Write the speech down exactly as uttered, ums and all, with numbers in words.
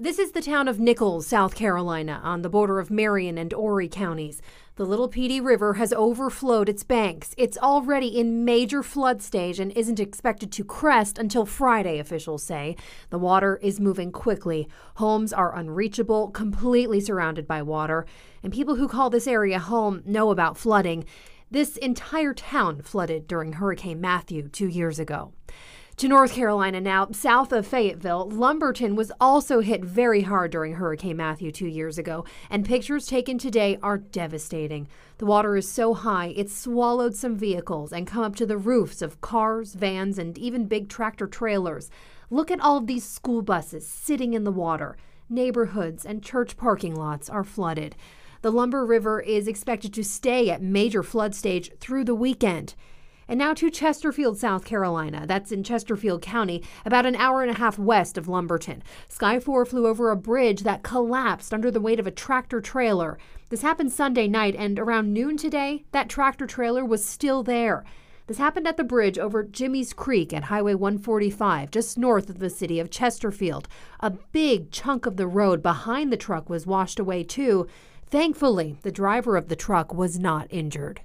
This is the town of Nichols, South Carolina, on the border of Marion and Orie counties. The Little Pee Dee River has overflowed its banks. It's already in major flood stage and isn't expected to crest until Friday, officials say. The water is moving quickly. Homes are unreachable, completely surrounded by water. And people who call this area home know about flooding. This entire town flooded during Hurricane Matthew two years ago. To North Carolina now, south of Fayetteville, Lumberton was also hit very hard during Hurricane Matthew two years ago, and pictures taken today are devastating. The water is so high, it's swallowed some vehicles and come up to the roofs of cars, vans, and even big tractor trailers. Look at all of these school buses sitting in the water. Neighborhoods and church parking lots are flooded. The Lumber River is expected to stay at major flood stage through the weekend. And now to Chesterfield, South Carolina. That's in Chesterfield County, about an hour and a half west of Lumberton. Sky four flew over a bridge that collapsed under the weight of a tractor trailer. This happened Sunday night, and around noon today, that tractor trailer was still there. This happened at the bridge over Jimmy's Creek at Highway one forty-five, just north of the city of Chesterfield. A big chunk of the road behind the truck was washed away, too. Thankfully, the driver of the truck was not injured.